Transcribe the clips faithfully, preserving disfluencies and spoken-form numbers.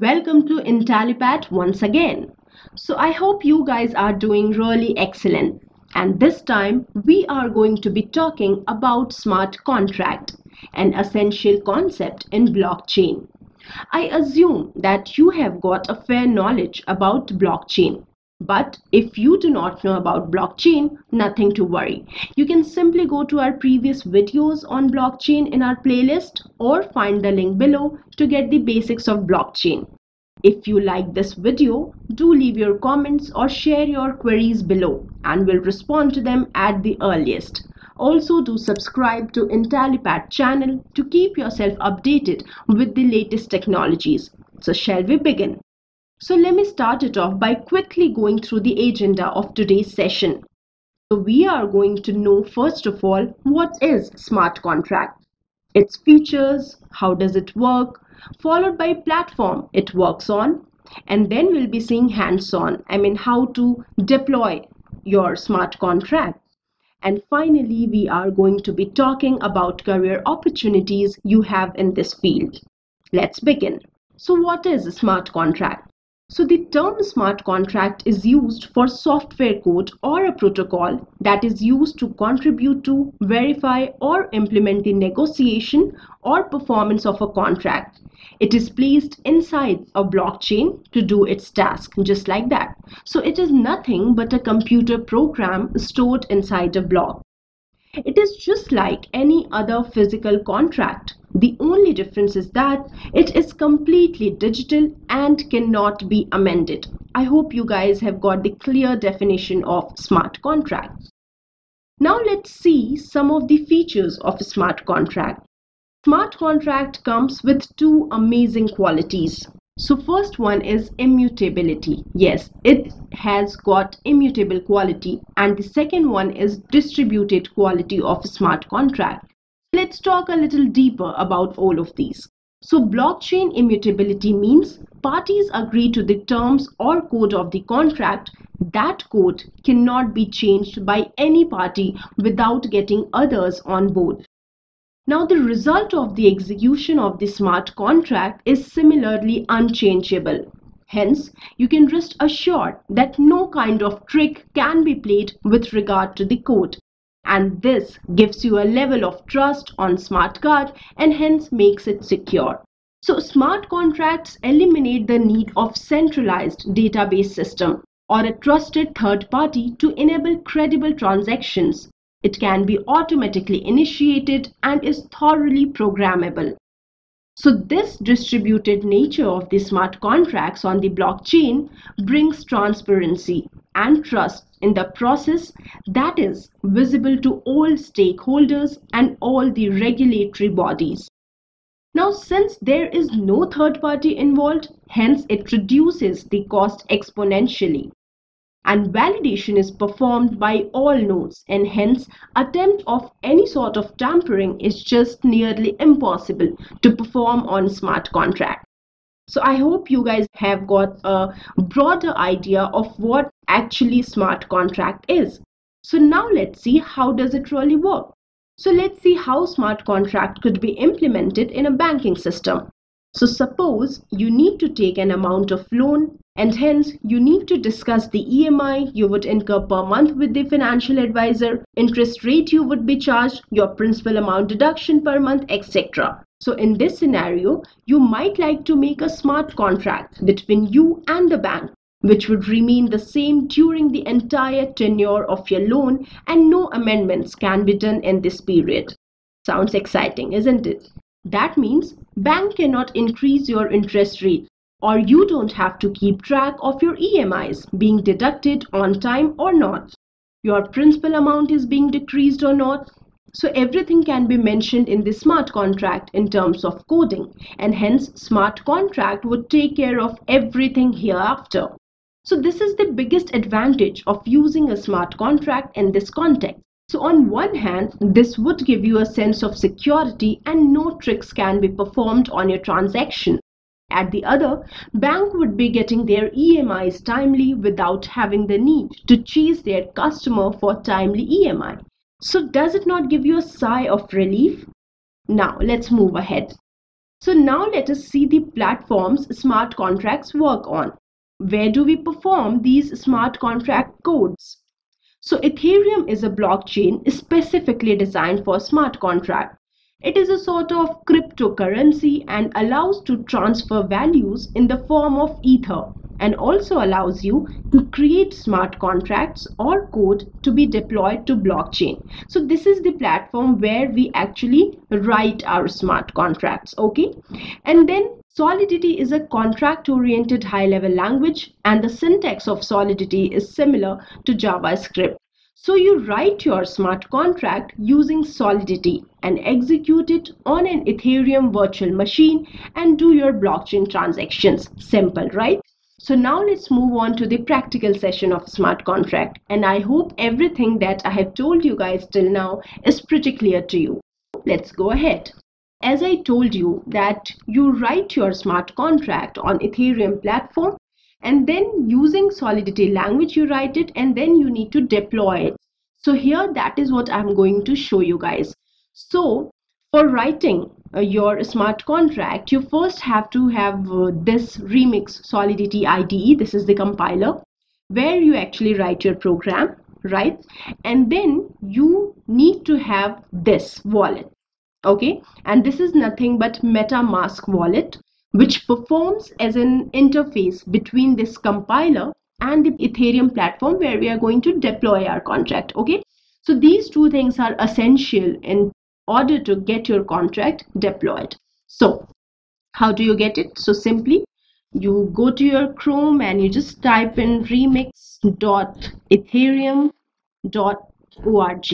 Welcome to Intellipaat once again. So I hope you guys are doing really excellent, and this time we are going to be talking about smart contract, an essential concept in blockchain. I assume that you have got a fair knowledge about blockchain. But if you do not know about blockchain, nothing to worry. You can simply go to our previous videos on blockchain in our playlist or find the link below to get the basics of blockchain. If you like this video, do leave your comments or share your queries below and we'll respond to them at the earliest. Also, do subscribe to Intellipaat channel to keep yourself updated with the latest technologies. So shall we begin? So let me start it off by quickly going through the agenda of today's session. So we are going to know first of all, what is smart contract, its features, how does it work, followed by platform it works on, and then we'll be seeing hands-on, I mean how to deploy your smart contract. And finally, we are going to be talking about career opportunities you have in this field. Let's begin. So what is a smart contract? So the term smart contract is used for software code or a protocol that is used to contribute to, verify or implement the negotiation or performance of a contract. It is placed inside a blockchain to do its task, just like that. So it is nothing but a computer program stored inside a block. It is just like any other physical contract. The only difference is that it is completely digital and cannot be amended. I hope you guys have got the clear definition of smart contract. Now let's see some of the features of a smart contract. Smart contract comes with two amazing qualities. So first one is immutability. Yes, it has got immutable quality. And the second one is distributed quality of a smart contract. Let's talk a little deeper about all of these. So blockchain immutability means parties agree to the terms or code of the contract. That code cannot be changed by any party without getting others on board. Now the result of the execution of the smart contract is similarly unchangeable. Hence, you can rest assured that no kind of trick can be played with regard to the code. And this gives you a level of trust on smart card and hence makes it secure. So smart contracts eliminate the need of centralized database system or a trusted third party to enable credible transactions. It can be automatically initiated and is thoroughly programmable. So this distributed nature of the smart contracts on the blockchain brings transparency and trust in the process that is visible to all stakeholders and all the regulatory bodies. Now, since there is no third party involved, hence it reduces the cost exponentially. And validation is performed by all nodes, and hence attempt of any sort of tampering is just nearly impossible to perform on smart contract. So I hope you guys have got a broader idea of what actually smart contract is. So now let's see how does it really work. So let's see how smart contract could be implemented in a banking system. So suppose you need to take an amount of loan, and hence you need to discuss the E M I you would incur per month with the financial advisor, interest rate you would be charged, your principal amount deduction per month, et cetera. So in this scenario, you might like to make a smart contract between you and the bank, which would remain the same during the entire tenure of your loan, and no amendments can be done in this period. Sounds exciting, isn't it? That means bank cannot increase your interest rate, or you don't have to keep track of your E M Is being deducted on time or not. Your principal amount is being decreased or not. So everything can be mentioned in the smart contract in terms of coding, and hence smart contract would take care of everything hereafter. So this is the biggest advantage of using a smart contract in this context. So on one hand, this would give you a sense of security and no tricks can be performed on your transaction. At the other, bank would be getting their E M Is timely without having the need to chase their customer for timely E M I. So does it not give you a sigh of relief? Now let's move ahead. So now let us see the platforms smart contracts work on. Where do we perform these smart contract codes? So Ethereum is a blockchain specifically designed for smart contract. It is a sort of cryptocurrency and allows to transfer values in the form of ether, and also allows you to create smart contracts or code to be deployed to blockchain. So this is the platform where we actually write our smart contracts, okay? And then Solidity is a contract-oriented high-level language, and the syntax of Solidity is similar to JavaScript. So you write your smart contract using Solidity and execute it on an Ethereum virtual machine and do your blockchain transactions. Simple, right? So now let's move on to the practical session of smart contract. And I hope everything that I have told you guys till now is pretty clear to you. Let's go ahead. As I told you that you write your smart contract on Ethereum platform, and then using Solidity language you write it, and then you need to deploy it. So here that is what I'm going to show you guys. So for writing uh, your smart contract, you first have to have uh, this Remix Solidity I D E. This is the compiler where you actually write your program, right? And then you need to have this wallet, okay? And this is nothing but MetaMask wallet, which performs as an interface between this compiler and the Ethereum platform where we are going to deploy our contract, okay? So these two things are essential in order to get your contract deployed. So how do you get it? So simply you go to your Chrome and you just type in remix dot ethereum dot org,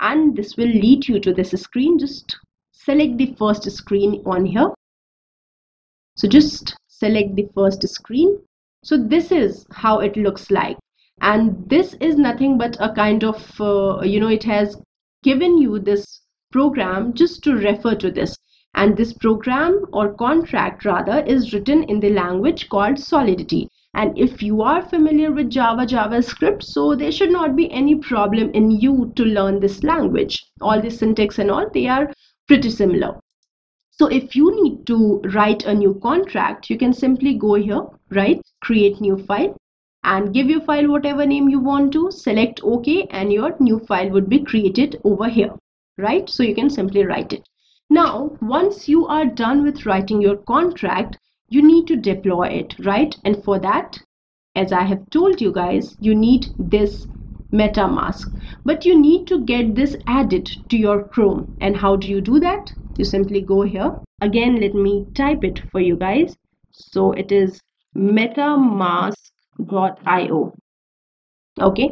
and this will lead you to this screen. Just select the first screen on here. So just select the first screen. So this is how it looks like. And this is nothing but a kind of, uh, you know, it has given you this program just to refer to this. And this program or contract rather is written in the language called Solidity. And if you are familiar with Java, JavaScript, so there should not be any problem in you to learn this language. All the syntax and all, they are pretty similar. So if you need to write a new contract, you can simply go here, right? Create new file and give your file whatever name you want to, select OK, and your new file would be created over here, right? So you can simply write it. Now, once you are done with writing your contract, you need to deploy it, right? And for that, as I have told you guys, you need this MetaMask, but you need to get this added to your Chrome. And how do you do that? You simply go here again. Let me type it for you guys. So it is metamask dot i o. okay,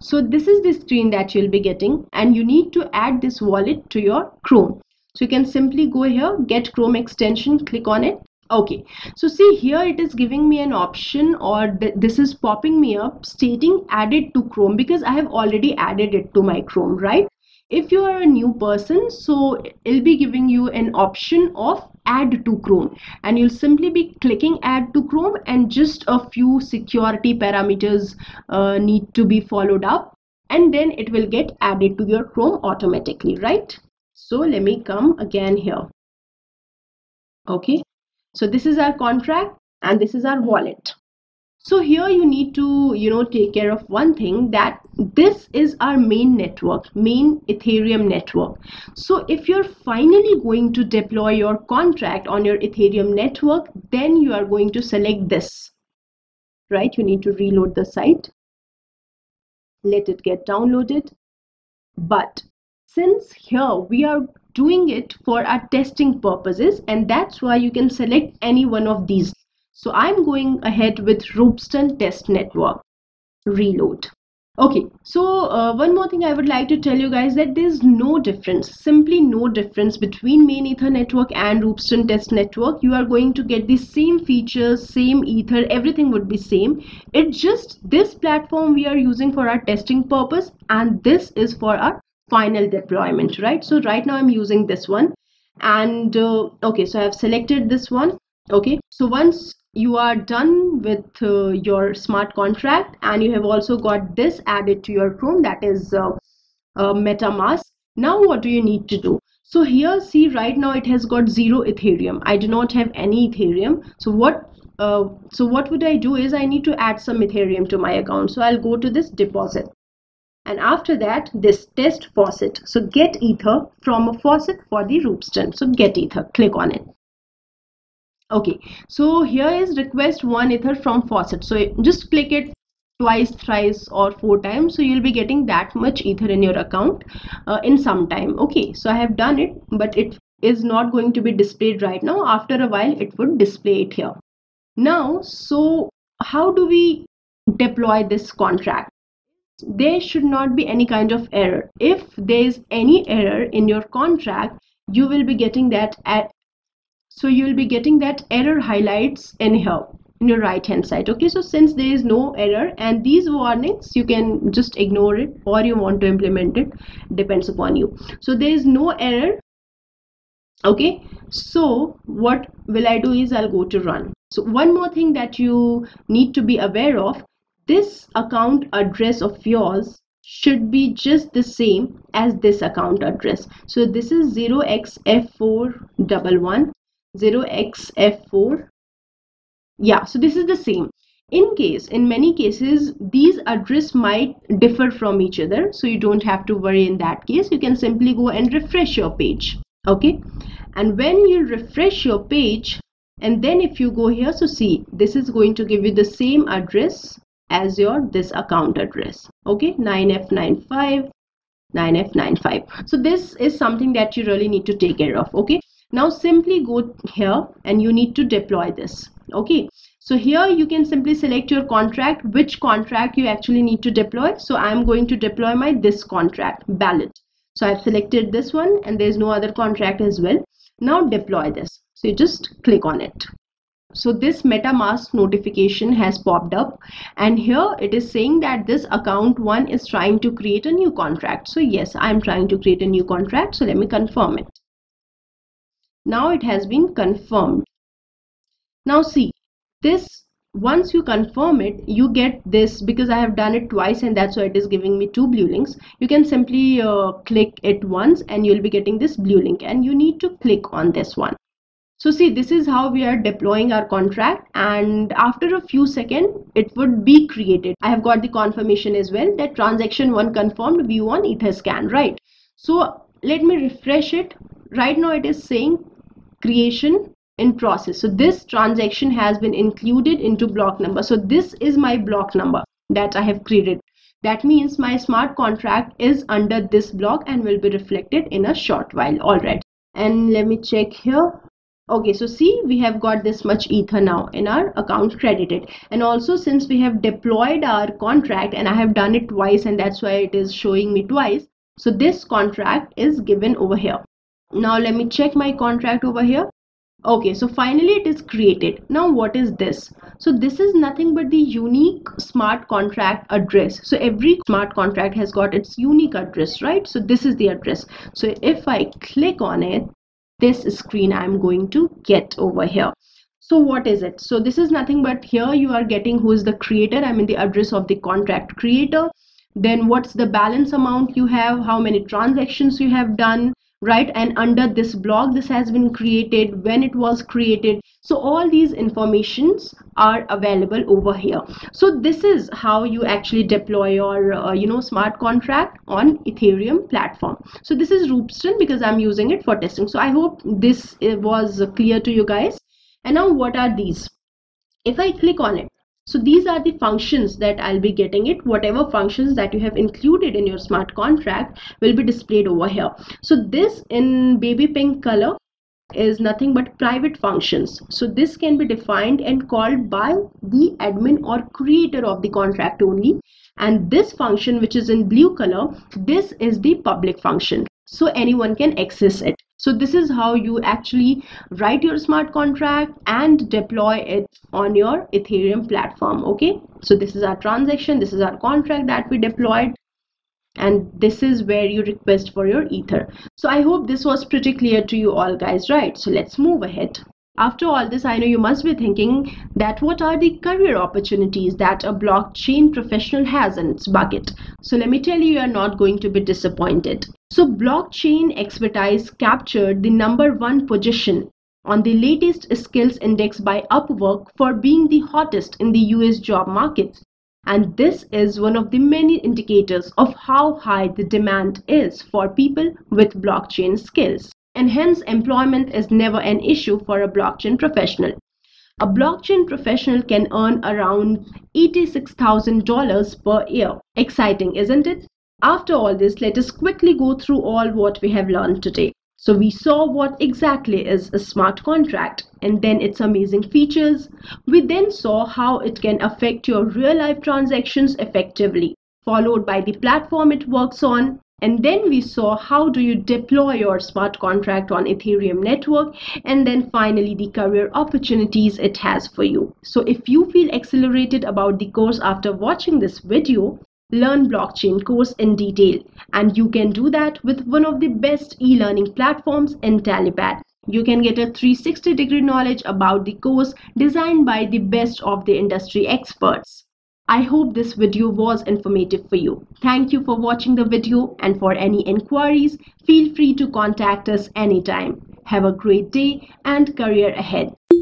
so this is the screen that you'll be getting, and you need to add this wallet to your Chrome. So you can simply go here, get Chrome extension, click on it. Okay, so see here it is giving me an option, or th this is popping me up stating added to Chrome, because I have already added it to my Chrome, right? If you are a new person, so it'll be giving you an option of add to Chrome, and you'll simply be clicking add to Chrome, and just a few security parameters uh, need to be followed up, and then it will get added to your Chrome automatically, right? So let me come again here. Okay. So this is our contract and this is our wallet. So here you need to, you know, take care of one thing, that this is our main network, main Ethereum network. So if you're finally going to deploy your contract on your Ethereum network, then you are going to select this, right? You need to reload the site, let it get downloaded. But since here we are doing it for our testing purposes, and that's why you can select any one of these. So I'm going ahead with Ropsten test network, reload. Okay, so uh, one more thing I would like to tell you guys, that there's no difference, simply no difference between main Ether network and Ropsten test network. You are going to get the same features, same Ether, everything would be same. It's just this platform we are using for our testing purpose, and this is for our final deployment, right? So right now I'm using this one, and uh, okay, so I've selected this one. Okay, so once you are done with uh, your smart contract and you have also got this added to your Chrome, that is uh, uh, MetaMask, Now what do you need to do? So here, see, right now it has got zero Ethereum. I do not have any Ethereum. So what uh, so what would I do is I need to add some Ethereum to my account. So I'll go to this deposit, and after that this test faucet. So get ether from a faucet for the Ropsten. So get ether, click on it. Okay, so here is request one ether from faucet. So just click it twice, thrice, or four times, so you'll be getting that much ether in your account uh, in some time. Okay, so I have done it, but it is not going to be displayed right now. After a while it would display it here. Now, so how do we deploy this contract? There should not be any kind of error. If there is any error in your contract, you will be getting that at so you will be getting that error highlights in here in your right hand side. Okay, so since there is no error, and these warnings you can just ignore it, or you want to implement it, depends upon you. So there is no error. Okay, so what will I do is I'll go to run. So one more thing that you need to be aware of, this account address of yours should be just the same as this account address. So this is zero x f four one one, zero x f four. Yeah, so this is the same. In case, in many cases, these address might differ from each other, so you don't have to worry. In that case, you can simply go and refresh your page. Okay, and when you refresh your page, and then if you go here, so see, this is going to give you the same address as your this account address. Okay, nine f nine five, nine f nine five. So this is something that you really need to take care of. Okay, now simply go here and you need to deploy this. Okay, so here you can simply select your contract, which contract you actually need to deploy. So I'm going to deploy my this contract, ballot. So I've selected this one, and there's no other contract as well. Now deploy this. So you just click on it. So this MetaMask notification has popped up, and here it is saying that this account one is trying to create a new contract. So yes, I'm trying to create a new contract. So let me confirm it. Now it has been confirmed. Now see, this, once you confirm it, you get this, because I have done it twice and that's why it is giving me two blue links. You can simply uh, click it once and you'll be getting this blue link, and you need to click on this one. So see, this is how we are deploying our contract, and after a few seconds it would be created. I have got the confirmation as well that transaction one confirmed, view on Etherscan, right? So let me refresh it. Right now it is saying creation in process. So this transaction has been included into block number. So this is my block number that I have created. That means my smart contract is under this block and will be reflected in a short while. All right, and let me check here. Okay, so see, we have got this much ether now in our account credited, and also since we have deployed our contract, and I have done it twice and that's why it is showing me twice. So this contract is given over here. Now let me check my contract over here. Okay, so finally it is created. Now what is this? So this is nothing but the unique smart contract address. So every smart contract has got its unique address, right? So this is the address. So if I click on it, this screen I'm going to get over here. So what is it? So this is nothing but here you are getting who is the creator, I mean the address of the contract creator, then what's the balance amount you have, how many transactions you have done, right? And under this block this has been created, when it was created. So all these informations are available over here. So this is how you actually deploy your uh, you know smart contract on Ethereum platform. So this is Ropsten, because I'm using it for testing. So I hope this was clear to you guys. And now what are these? If I click on it, so these are the functions that I'll be getting it. Whatever functions that you have included in your smart contract will be displayed over here. So this in baby pink color is nothing but private functions. So this can be defined and called by the admin or creator of the contract only. And this function which is in blue color, this is the public function. So anyone can access it. So this is how you actually write your smart contract and deploy it on your Ethereum platform. Okay, so this is our transaction, this is our contract that we deployed, and this is where you request for your ether. So I hope this was pretty clear to you all guys, right? So let's move ahead. After all this, I know you must be thinking that what are the career opportunities that a blockchain professional has in its bucket. So let me tell you, you are not going to be disappointed. So blockchain expertise captured the number one position on the latest skills index by Upwork for being the hottest in the U S job markets. And this is one of the many indicators of how high the demand is for people with blockchain skills. And hence, employment is never an issue for a blockchain professional. A blockchain professional can earn around eighty-six thousand dollars per year. Exciting, isn't it? After all this, let us quickly go through all what we have learned today. So we saw what exactly is a smart contract and then its amazing features. We then saw how it can affect your real-life transactions effectively, followed by the platform it works on. And then we saw how do you deploy your smart contract on Ethereum network, and then finally the career opportunities it has for you. So if you feel exhilarated about the course after watching this video, learn blockchain course in detail, and you can do that with one of the best e-learning platforms, Intellipaat. You can get a three sixty degree knowledge about the course designed by the best of the industry experts. I hope this video was informative for you. Thank you for watching the video, and for any inquiries, feel free to contact us anytime. Have a great day and career ahead.